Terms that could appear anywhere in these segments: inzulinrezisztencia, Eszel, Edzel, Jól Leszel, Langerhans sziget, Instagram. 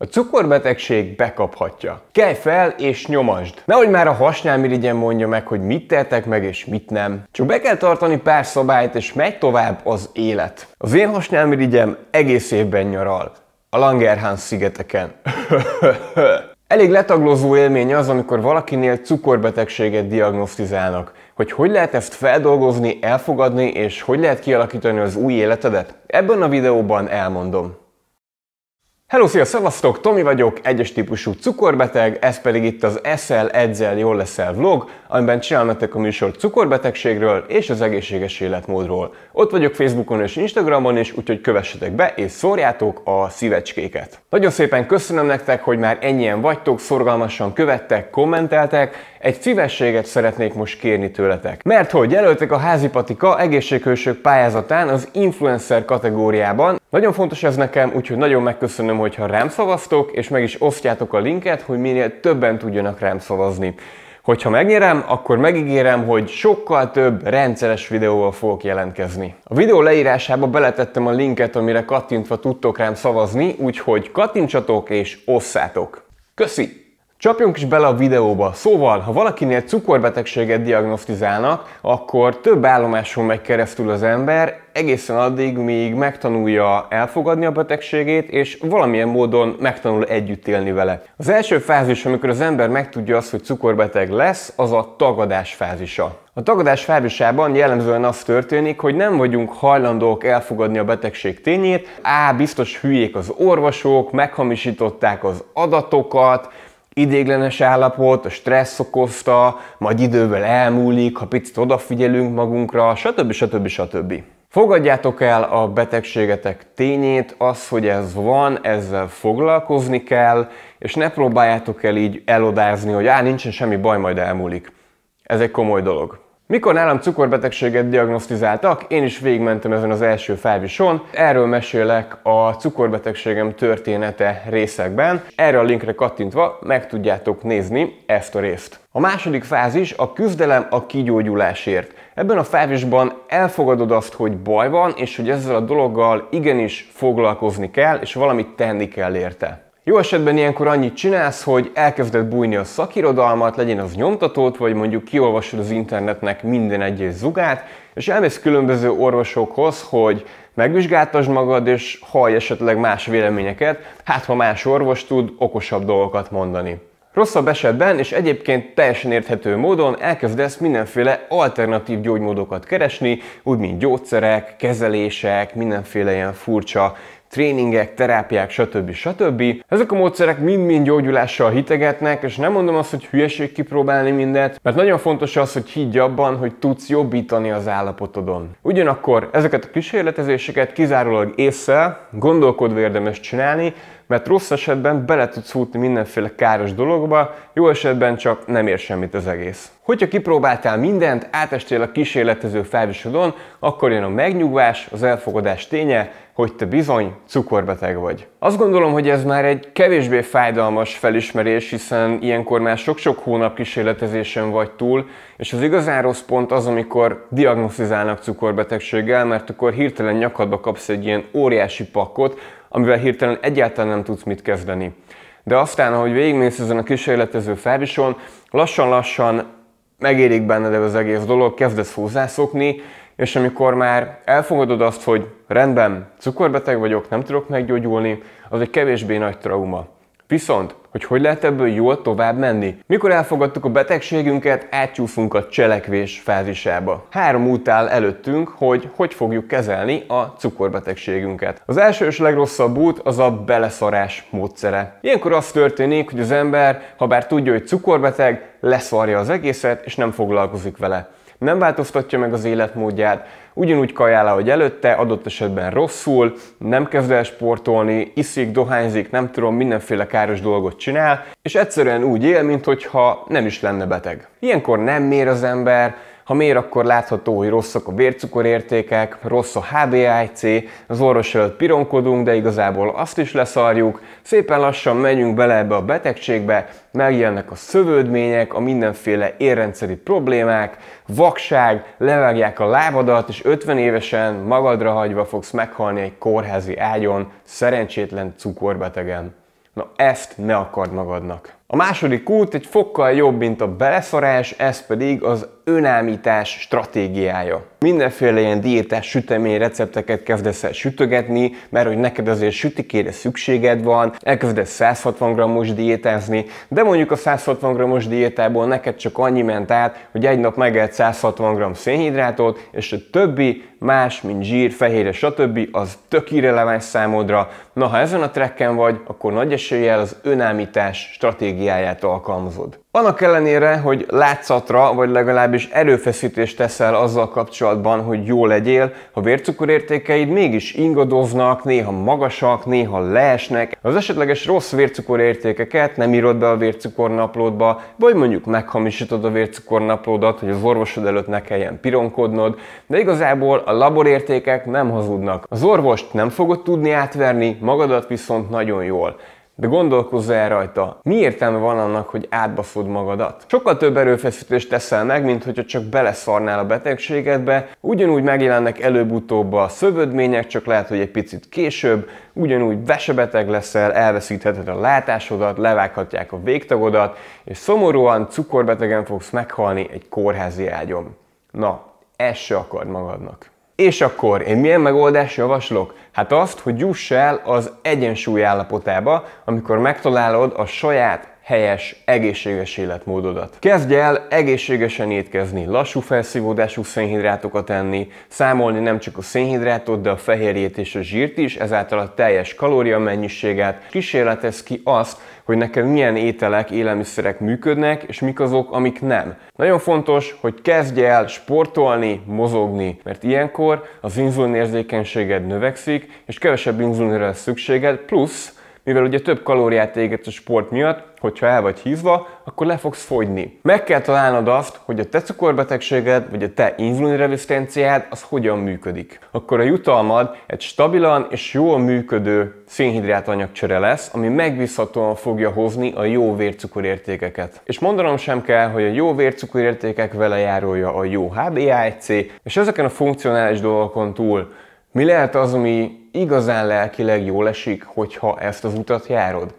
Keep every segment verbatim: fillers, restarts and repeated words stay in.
A cukorbetegség bekaphatja. Kelj fel és nyomasd! Nehogy már a hasnyálmirigyen mondja meg, hogy mit tehetek meg és mit nem. Csak be kell tartani pár szabályt és megy tovább az élet. Az én hasnyálmirigyem egész évben nyaral. A Langerhans szigeteken. Elég letaglózó élmény az, amikor valakinél cukorbetegséget diagnosztizálnak. Hogy hogy lehet ezt feldolgozni, elfogadni és hogy lehet kialakítani az új életedet? Ebben a videóban elmondom. Hello, szia, szevasztok! Tomi vagyok, egyes típusú cukorbeteg, ez pedig itt az Eszel, Edzel, Jól Leszel vlog, amiben csinálom a műsor cukorbetegségről és az egészséges életmódról. Ott vagyok Facebookon és Instagramon is, úgyhogy kövessetek be és szórjátok a szívecskéket. Nagyon szépen köszönöm nektek, hogy már ennyien vagytok, szorgalmasan követtek, kommenteltek. Egy szívességet szeretnék most kérni tőletek. Mert hogy jelöltek a házipatika egészséghősök pályázatán az influencer kategóriában. Nagyon fontos ez nekem, úgyhogy nagyon megköszönöm, hogyha rám szavaztok, és meg is osztjátok a linket, hogy minél többen tudjanak rám szavazni. Hogyha megnyerem, akkor megígérem, hogy sokkal több rendszeres videóval fogok jelentkezni. A videó leírásába beletettem a linket, amire kattintva tudtok rám szavazni, úgyhogy kattintsatok és osszátok. Köszi! Csapjunk is bele a videóba. Szóval, ha valakinél cukorbetegséget diagnosztizálnak, akkor több állomáson megy keresztül az ember, egészen addig, míg megtanulja elfogadni a betegségét, és valamilyen módon megtanul együtt élni vele. Az első fázis, amikor az ember megtudja azt, hogy cukorbeteg lesz, az a tagadás fázisa. A tagadás fázisában jellemzően az történik, hogy nem vagyunk hajlandók elfogadni a betegség tényét, á, biztos hülyék az orvosok, meghamisították az adatokat, idéglenes állapot, a stressz okozta, majd idővel elmúlik, ha picit odafigyelünk magunkra, stb. stb. stb. Fogadjátok el a betegségetek tényét, az, hogy ez van, ezzel foglalkozni kell, és ne próbáljátok el így elodázni, hogy á, nincsen semmi baj, majd elmúlik. Ez egy komoly dolog. Mikor nálam cukorbetegséget diagnosztizáltak, én is végigmentem ezen az első fázison. Erről mesélek a cukorbetegségem története részekben. Erre a linkre kattintva meg tudjátok nézni ezt a részt. A második fázis a küzdelem a kigyógyulásért. Ebben a fázisban elfogadod azt, hogy baj van, és hogy ezzel a dologgal igenis foglalkozni kell, és valamit tenni kell érte. Jó esetben ilyenkor annyit csinálsz, hogy elkezded bújni a szakirodalmat, legyen az nyomtatót, vagy mondjuk kiolvasod az internetnek minden egyes zugát, és elmész különböző orvosokhoz, hogy megvizsgáltasd magad, és hallj esetleg más véleményeket, hát ha más orvos tud okosabb dolgokat mondani. Rosszabb esetben, és egyébként teljesen érthető módon elkezdesz mindenféle alternatív gyógymódokat keresni, úgy mint gyógyszerek, kezelések, mindenféle ilyen furcsa tréningek, terápiák, stb. stb. Ezek a módszerek mind-mind gyógyulással hitegetnek, és nem mondom azt, hogy hülyeség kipróbálni mindent, mert nagyon fontos az, hogy higgy abban, hogy tudsz jobbítani az állapotodon. Ugyanakkor ezeket a kísérletezéseket kizárólag észre, gondolkodva érdemes csinálni, mert rossz esetben bele tudsz futni mindenféle káros dologba, jó esetben csak nem ér semmit az egész. Hogyha kipróbáltál mindent, átestél a kísérletező fázisodon, akkor jön a megnyugvás, az elfogadás ténye, hogy te bizony cukorbeteg vagy. Azt gondolom, hogy ez már egy kevésbé fájdalmas felismerés, hiszen ilyenkor már sok-sok hónap kísérletezésen vagy túl, és az igazán rossz pont az, amikor diagnosztizálnak cukorbetegséggel, mert akkor hirtelen nyakadba kapsz egy ilyen óriási pakkot, amivel hirtelen egyáltalán nem tudsz mit kezdeni. De aztán, ahogy végigmész ezen a kísérletező fázison, lassan-lassan megérik benned az egész dolog, kezdesz hozzászokni, és amikor már elfogadod azt, hogy rendben, cukorbeteg vagyok, nem tudok meggyógyulni, az egy kevésbé nagy trauma. Viszont, hogy hogy lehet ebből jól tovább menni? Mikor elfogadtuk a betegségünket, átcsúszunk a cselekvés fázisába. Három út áll előttünk, hogy hogy fogjuk kezelni a cukorbetegségünket. Az első és legrosszabb út az a beleszarás módszere. Ilyenkor az történik, hogy az ember, ha bár tudja, hogy cukorbeteg, leszarja az egészet és nem foglalkozik vele. Nem változtatja meg az életmódját, ugyanúgy kajál, ahogy előtte, adott esetben rosszul, nem kezd el sportolni, iszik, dohányzik, nem tudom, mindenféle káros dolgot csinál, és egyszerűen úgy él, mintha nem is lenne beteg. Ilyenkor nem mér az ember, ha mér, akkor látható, hogy rosszak a vércukorértékek, rossz a há bé á egy cé, az orvos előtt pironkodunk, de igazából azt is leszarjuk, szépen lassan megyünk bele ebbe a betegségbe, megjelennek a szövődmények, a mindenféle érrendszeri problémák, vakság, levágják a lábadat, és ötven évesen magadra hagyva fogsz meghalni egy kórházi ágyon, szerencsétlen cukorbetegen. Na ezt ne akard magadnak. A második út egy fokkal jobb, mint a beleszarás, ez pedig az önállítás stratégiája. Mindenféle ilyen diétás sütemény recepteket kezdesz el sütögetni, mert hogy neked azért sütikére szükséged van, elkezdesz száz hatvan grammos diétázni, de mondjuk a száz hatvan grammos diétából neked csak annyi ment át, hogy egy nap megedd száz hatvan gramm szénhidrátot, és a többi más, mint zsír, fehérje, stb. Az tök irreleváns számodra. Na, ha ezen a trekken vagy, akkor nagy eséllyel az önállítás stratégiáját alkalmazod. Annak ellenére, hogy látszatra, vagy legalábbis erőfeszítést teszel azzal kapcsolatban, hogy jól legyél, ha vércukorértékeid mégis ingadoznak, néha magasak, néha leesnek, az esetleges rossz vércukorértékeket nem írod be a vércukornaplódba, vagy mondjuk meghamisítod a vércukornaplódat, hogy az orvosod előtt ne kelljen pironkodnod, de igazából a laborértékek nem hazudnak. Az orvost nem fogod tudni átverni, magadat viszont nagyon jól. De gondolkozz el rajta, mi értelme van annak, hogy átbaszod magadat? Sokkal több erőfeszítést teszel meg, mint hogyha csak beleszarnál a betegségedbe, ugyanúgy megjelennek előbb-utóbb a szövődmények, csak lehet, hogy egy picit később, ugyanúgy vesebeteg leszel, elveszítheted a látásodat, levághatják a végtagodat, és szomorúan cukorbetegen fogsz meghalni egy kórházi ágyon. Na, ezt se akard magadnak. És akkor én milyen megoldást javaslok? Hát azt, hogy juss el az egyensúly állapotába, amikor megtalálod a saját helyes, egészséges életmódodat. Kezdj el egészségesen étkezni, lassú felszívódású szénhidrátokat enni, számolni nem csak a szénhidrátot, de a fehérjét és a zsírt is, ezáltal a teljes kalóriamennyiséget. Kísérletezz ki azt, hogy neked milyen ételek, élelmiszerek működnek, és mik azok, amik nem. Nagyon fontos, hogy kezdj el sportolni, mozogni, mert ilyenkor az inzulinérzékenységed növekszik, és kevesebb inzulinra lesz szükséged, plusz, mivel ugye több kalóriát égetsz a sport miatt, hogyha el vagy hízva, akkor le fogsz fogyni. Meg kell találnod azt, hogy a te cukorbetegséged, vagy a te inzulinrezisztenciád az hogyan működik. Akkor a jutalmad egy stabilan és jól működő szénhidrátanyagcsere lesz, ami megbízhatóan fogja hozni a jó vércukorértékeket. És mondanom sem kell, hogy a jó vércukorértékek vele járulja a jó há bé á egy cé, és ezeken a funkcionális dolgokon túl mi lehet az, ami igazán lelkileg jól esik, hogyha ezt az utat járod?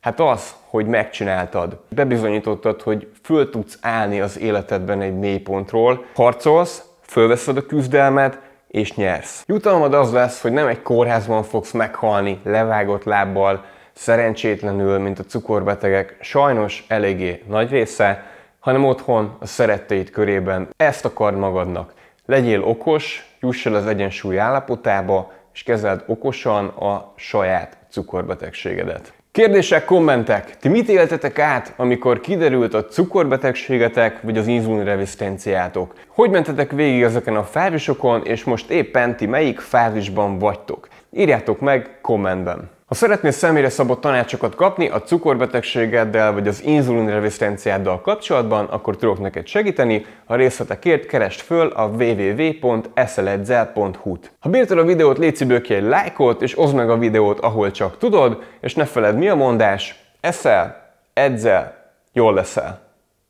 Hát az, hogy megcsináltad. Bebizonyítottad, hogy föl tudsz állni az életedben egy mélypontról, harcolsz, fölveszed a küzdelmet, és nyersz. Jutalmad az lesz, hogy nem egy kórházban fogsz meghalni levágott lábbal, szerencsétlenül, mint a cukorbetegek, sajnos eléggé nagy része, hanem otthon, a szeretteid körében. Ezt akard magadnak. Legyél okos, juss el az egyensúly állapotába, és kezeld okosan a saját cukorbetegségedet. Kérdések, kommentek! Ti mit éltetek át, amikor kiderült a cukorbetegségetek, vagy az inzulinrezisztenciátok? Hogy mentetek végig ezeken a fázisokon, és most éppen ti melyik fázisban vagytok? Írjátok meg kommentben! Ha szeretnél személyre szabott tanácsokat kapni a cukorbetegségeddel vagy az inzulinrezisztenciáddal kapcsolatban, akkor tudok neked segíteni, a részletekért keresd föl a w w w pont eszel edzel pont hu-t. Ha bírtad a videót, légy szívből ki egy lájkot, és oszd meg a videót, ahol csak tudod, és ne feledd, mi a mondás, eszel, edzel, jól leszel!